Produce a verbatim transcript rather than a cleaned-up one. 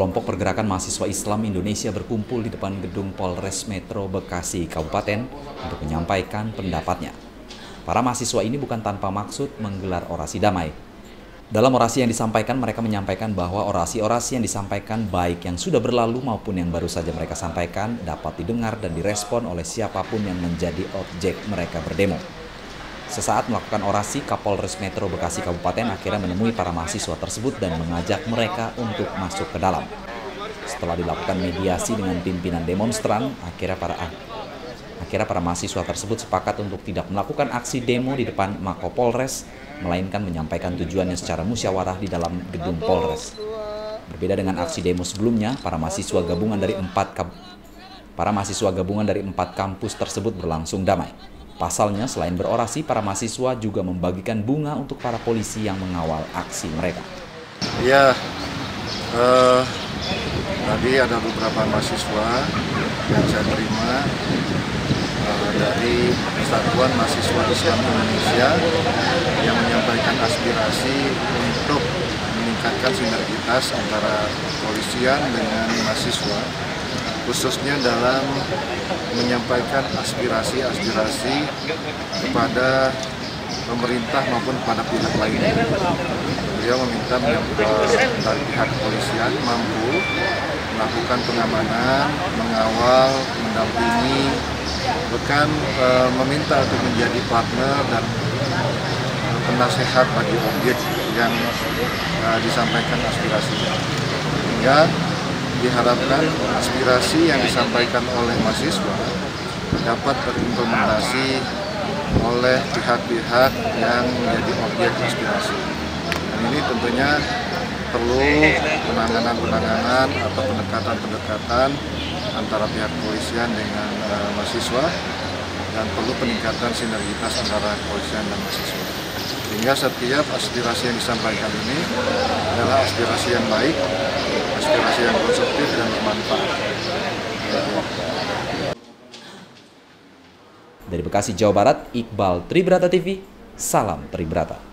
Kelompok Pergerakan Mahasiswa Islam Indonesia berkumpul di depan Gedung Polres Metro Bekasi Kabupaten untuk menyampaikan pendapatnya. Para mahasiswa ini bukan tanpa maksud menggelar orasi damai. Dalam orasi yang disampaikan, mereka menyampaikan bahwa orasi-orasi yang disampaikan baik yang sudah berlalu maupun yang baru saja mereka sampaikan dapat didengar dan direspon oleh siapapun yang menjadi objek mereka berdemo. Sesaat melakukan orasi, Kapolres Metro Bekasi Kabupaten akhirnya menemui para mahasiswa tersebut dan mengajak mereka untuk masuk ke dalam. Setelah dilakukan mediasi dengan pimpinan demonstran, akhirnya para akhirnya para mahasiswa tersebut sepakat untuk tidak melakukan aksi demo di depan Mako Polres, melainkan menyampaikan tujuannya secara musyawarah di dalam gedung Polres. Berbeda dengan aksi demo sebelumnya, para mahasiswa gabungan dari empat para mahasiswa gabungan dari empat kampus tersebut berlangsung damai. Pasalnya, selain berorasi, para mahasiswa juga membagikan bunga untuk para polisi yang mengawal aksi mereka. Ya, eh, tadi ada beberapa mahasiswa yang saya terima eh, dari Persatuan Mahasiswa Islam Indonesia yang menyampaikan aspirasi untuk meningkatkan sinergitas antara kepolisian dengan mahasiswa, khususnya dalam menyampaikan aspirasi-aspirasi kepada pemerintah maupun kepada pihak lainnya. Beliau meminta dari pihak kepolisian mampu melakukan pengamanan, mengawal, mendampingi, bukan e, meminta untuk menjadi partner dan penasehat bagi objek yang e, disampaikan aspirasinya. Sehingga diharapkan aspirasi yang disampaikan oleh mahasiswa dapat terimplementasi oleh pihak-pihak yang menjadi objek aspirasi. Dan ini tentunya perlu penanganan-penanganan atau pendekatan-pendekatan antara pihak kepolisian dengan uh, mahasiswa, dan perlu peningkatan sinergitas antara kepolisian dan mahasiswa. Sehingga setiap aspirasi yang disampaikan ini adalah aspirasi yang baik, aspirasi yang konstruktif dan bermanfaat. Dari Bekasi, Jawa Barat, Iqbal Tribrata T V, salam Tribrata.